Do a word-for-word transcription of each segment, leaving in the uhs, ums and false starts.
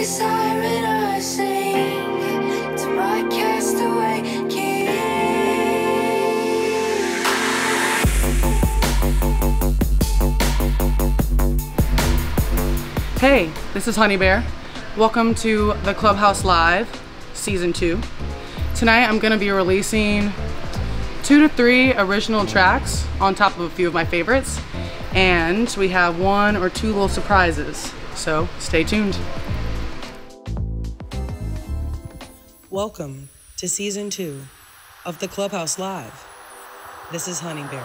a siren I sing to my castaway king. Hey, this is Honey Bear. Welcome to The Clubhouse Live, Season two. Tonight I'm gonna be releasing two to three original tracks on top of a few of my favorites. And we have one or two little surprises, so stay tuned. Welcome to season two of The Clubhouse Live. This is Honey Bear.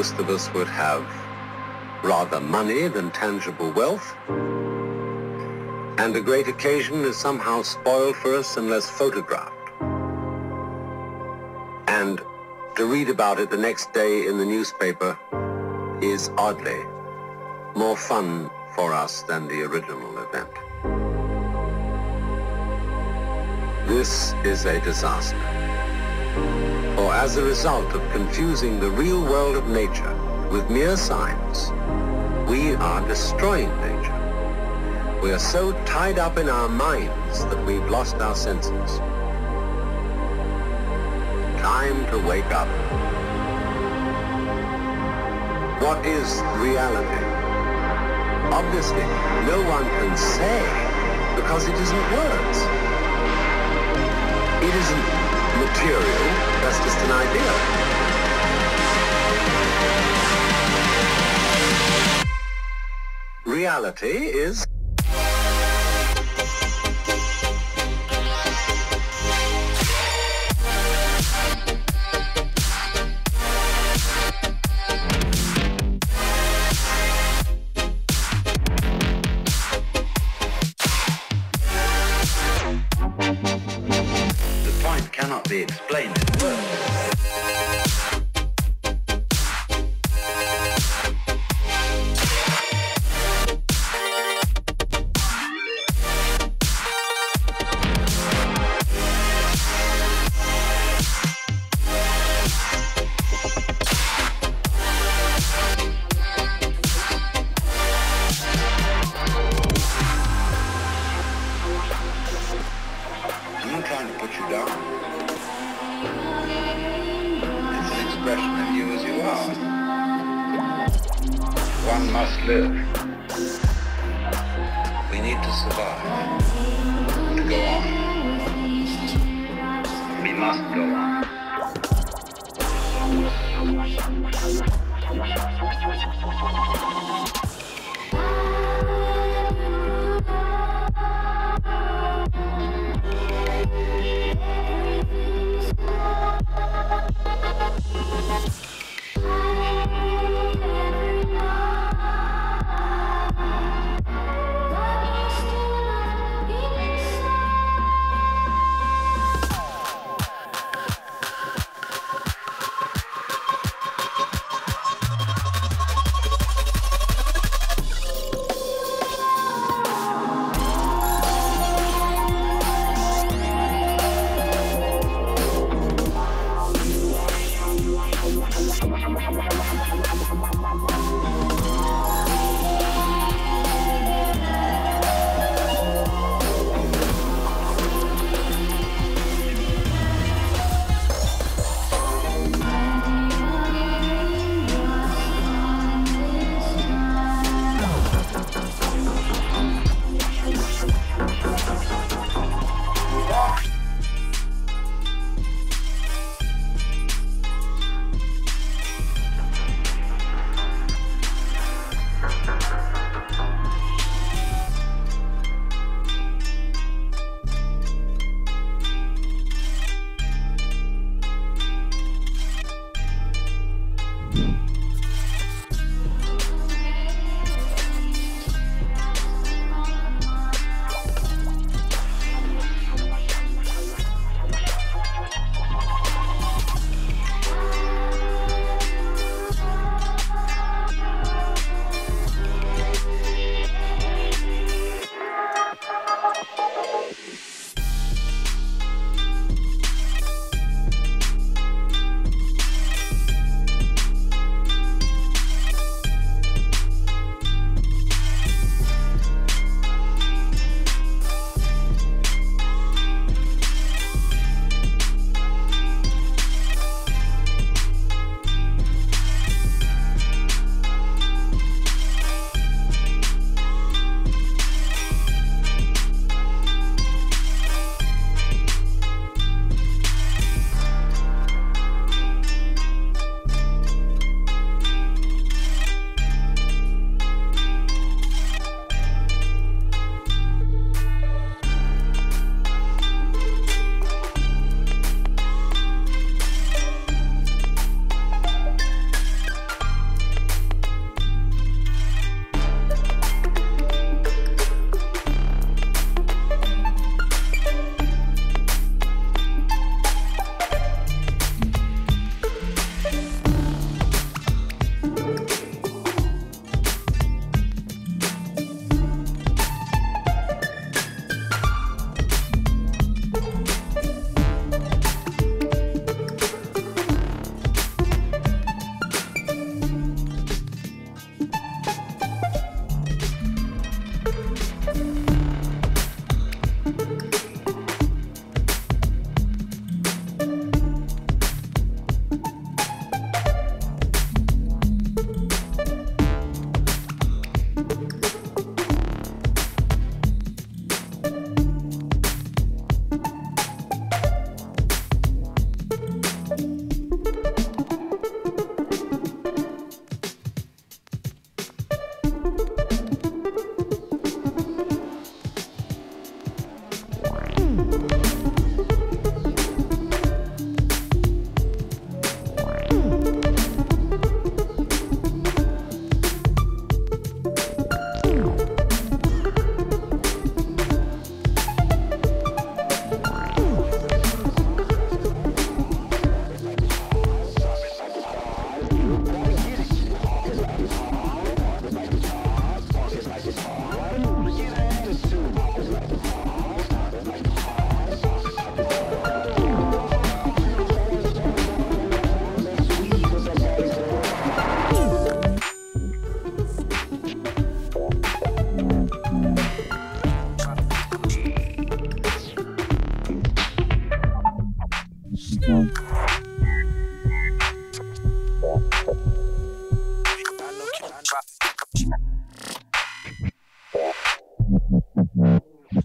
most of us would have rather money than tangible wealth, and a great occasion is somehow spoiled for us unless photographed. And to read about it the next day in the newspaper is oddly more fun for us than the original event. This is a disaster. For as a result of confusing the real world of nature with mere science, we are destroying nature. We are so tied up in our minds that we've lost our senses. Time to wake up. What is reality? Obviously, no one can say, because it isn't words. It isn't material, that's just an idea. Reality is... The point cannot be explained in words.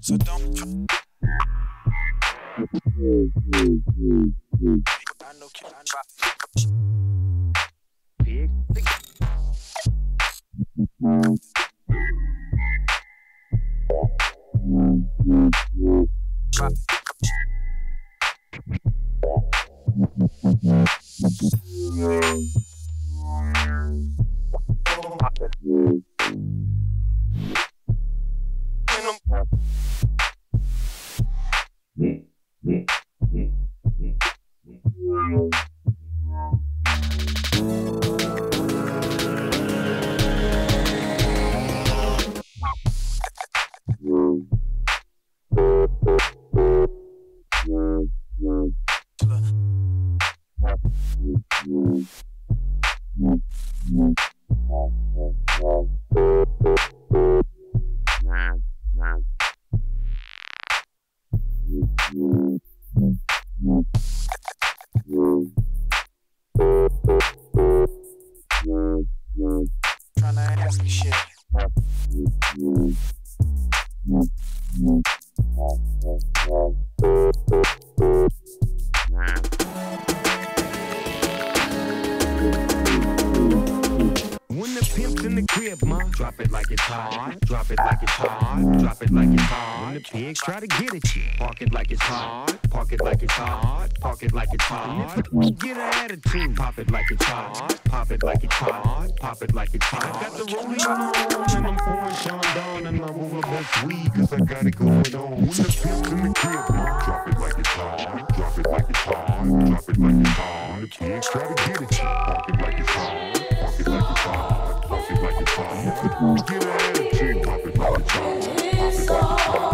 So don't try to get it. Park it like it's hard. Park it like it's hard. Park it like it's hard. Get an attitude. Pop it like it's hard. Pop it like it's hard. Pop it like it's hard. I got the rolling on and I'm pouring Sean down and I'm over both weed cause I got it going on. When the pimp's in the crib, drop it like it's hard. Drop it like it's hard. Drop it like it's hard. The pigs try to get it. Park it like it's hard. Park it like it's hard. Park it like it's hard. Get an attitude. Pop it like it's hard. Pop it like it's hard.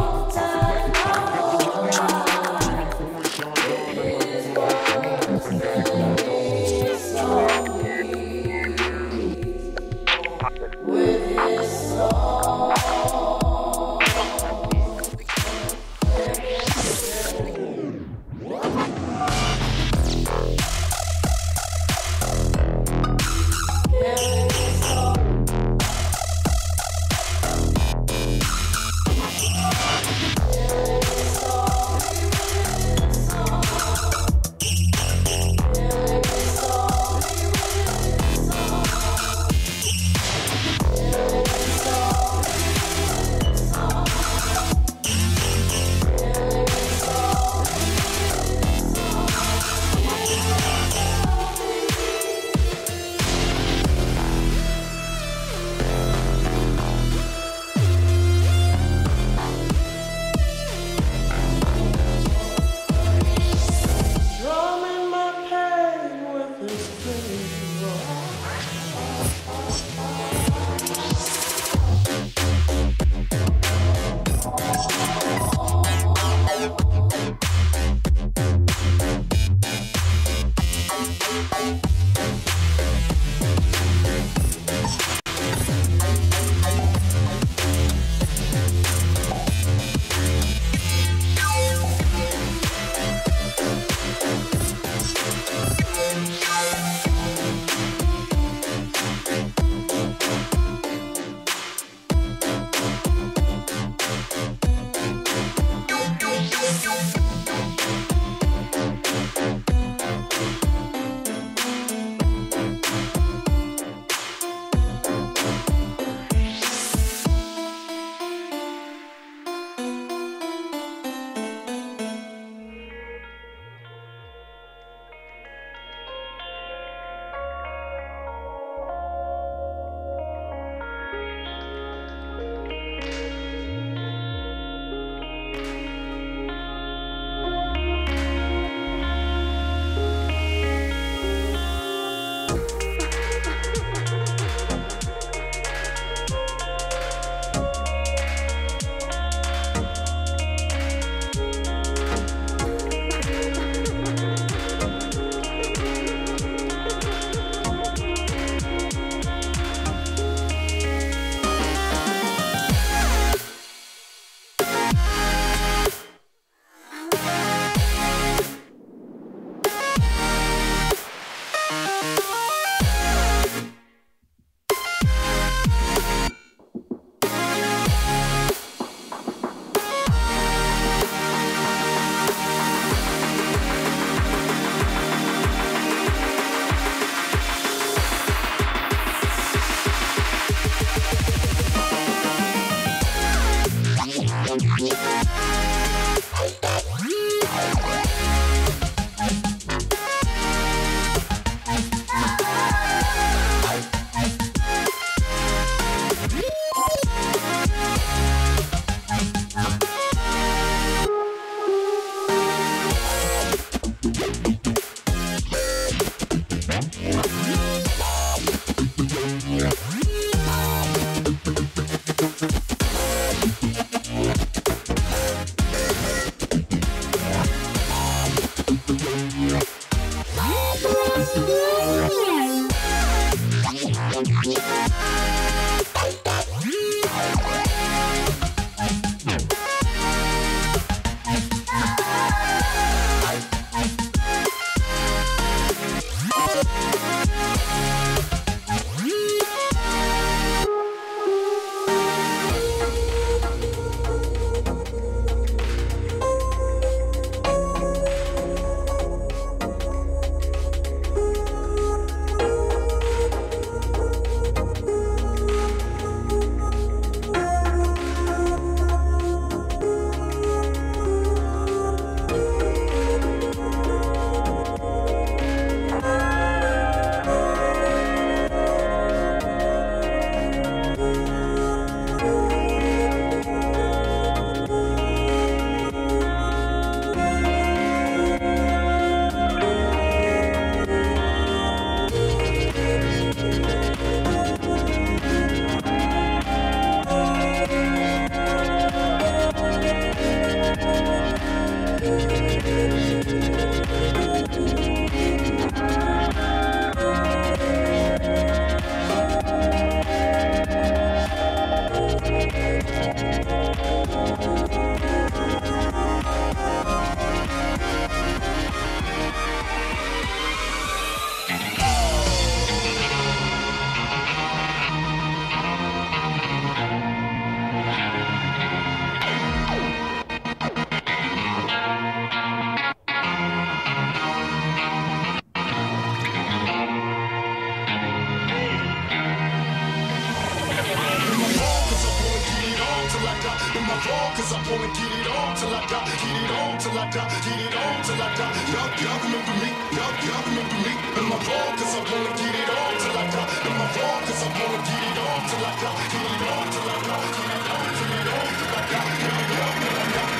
all, cause I wanna get it on till I die, get it on till I die, get it on till I die. Y'all, y'all remember me, y'all, y'all remember me. And my ball, cause I wanna get it on till I die. And my ball, cause I wanna get it on till I die, get it on till I die, get it on till I die, till I die. Y'all, y'all, y'all, y'all.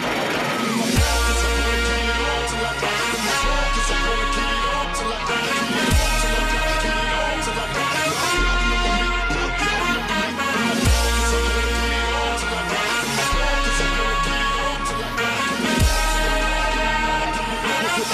And my ball, cause I wanna get it on till I die. And my ball, cause I wanna get it on till I die. Get it on till I die, get it on till I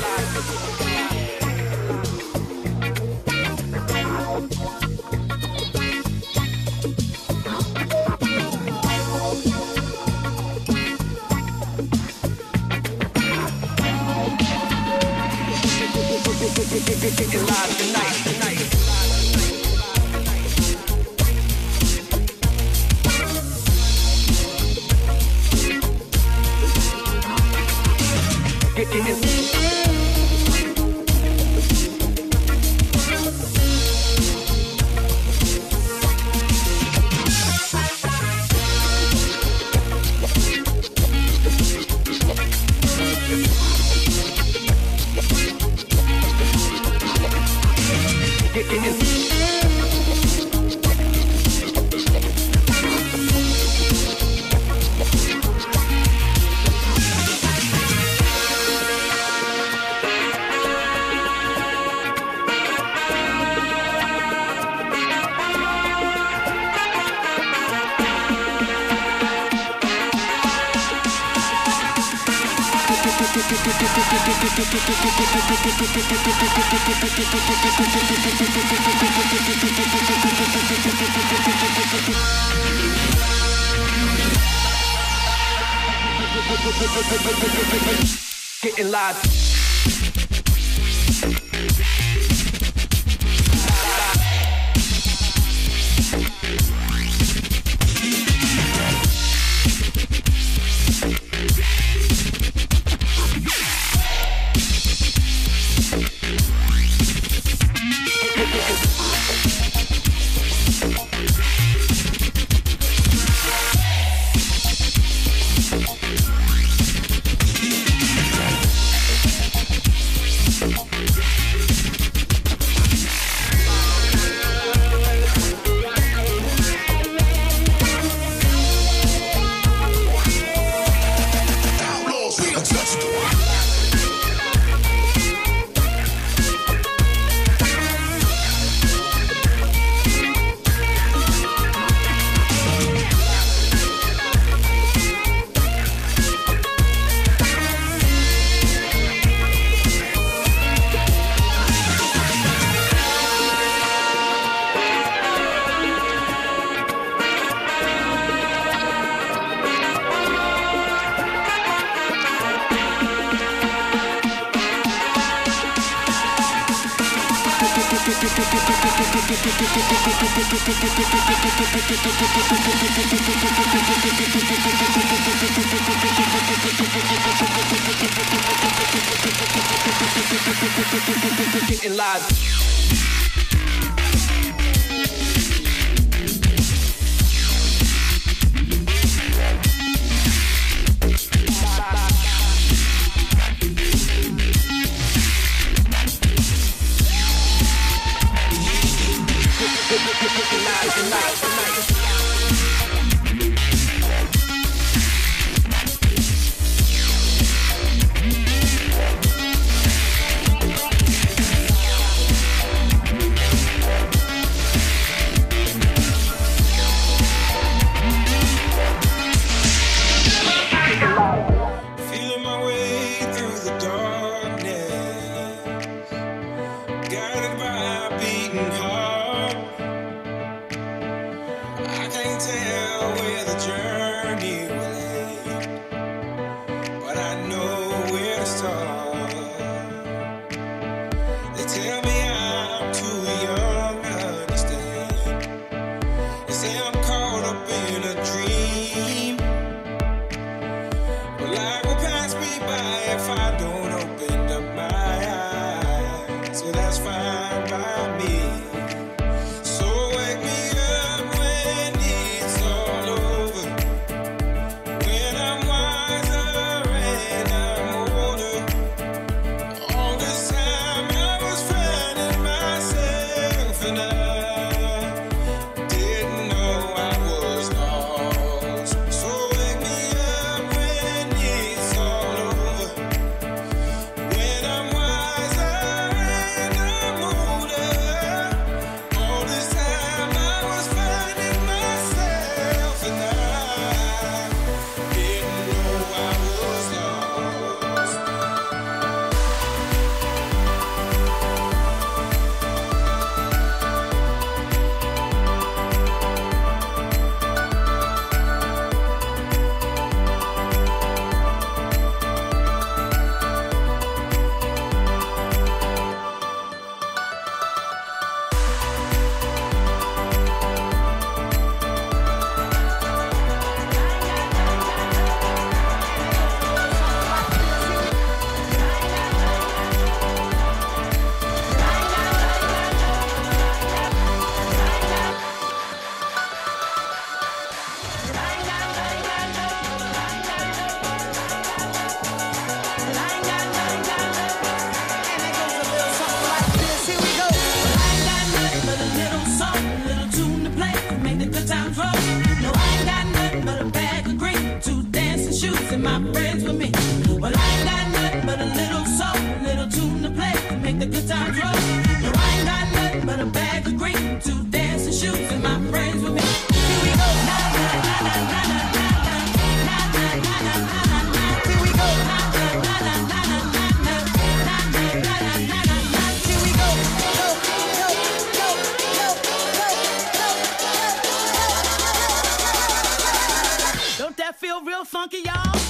Live tonight. Getting live. Getting live. That's fine by me. So wake me up when real, real funky, y'all.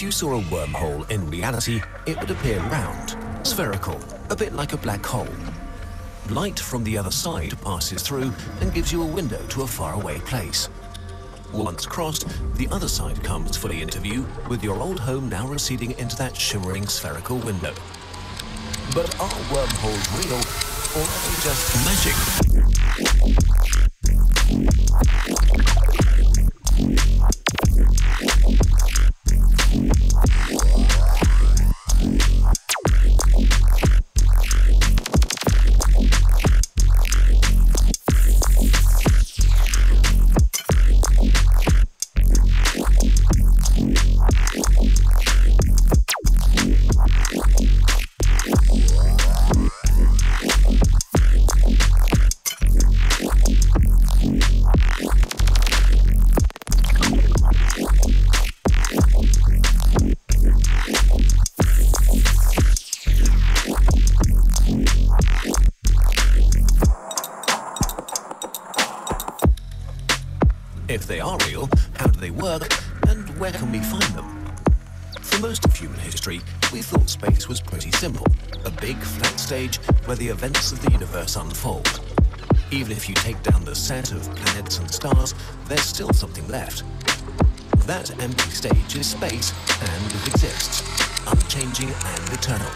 If you saw a wormhole in reality, it would appear round, spherical, a bit like a black hole. Light from the other side passes through and gives you a window to a faraway place. Once crossed, the other side comes fully into view, with your old home now receding into that shimmering spherical window. But are wormholes real, or are they just magic? If they are real, how do they work, and where can we find them? For most of human history, we thought space was pretty simple, a big flat stage where the events of the universe unfold. Even if you take down the set of planets and stars, there's still something left. That empty stage is space, and it exists, unchanging and eternal.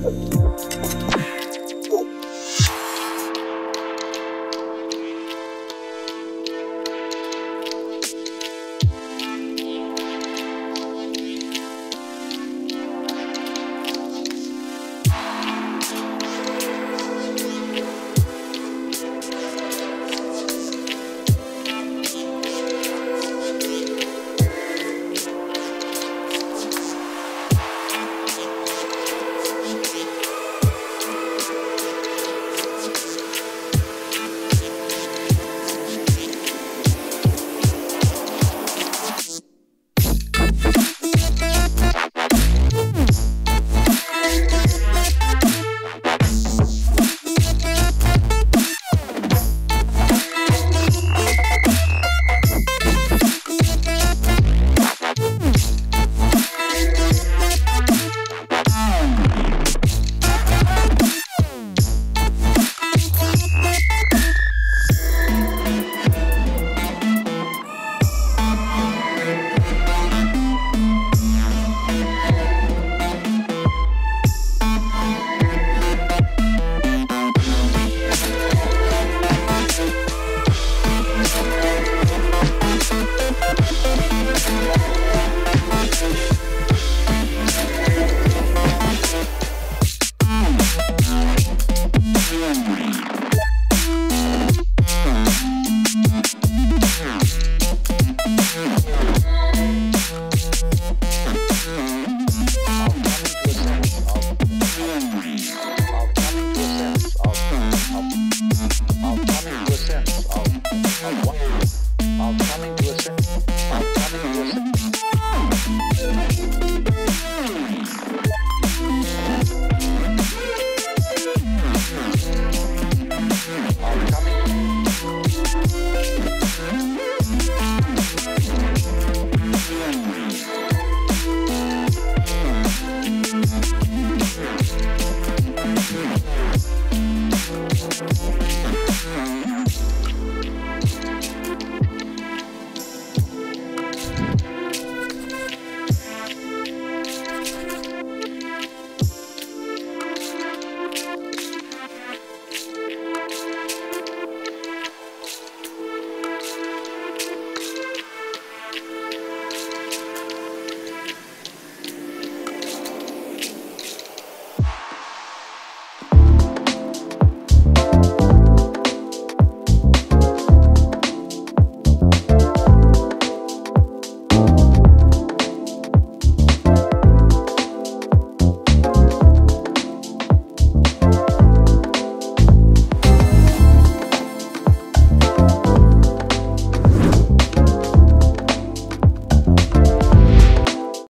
Thank you.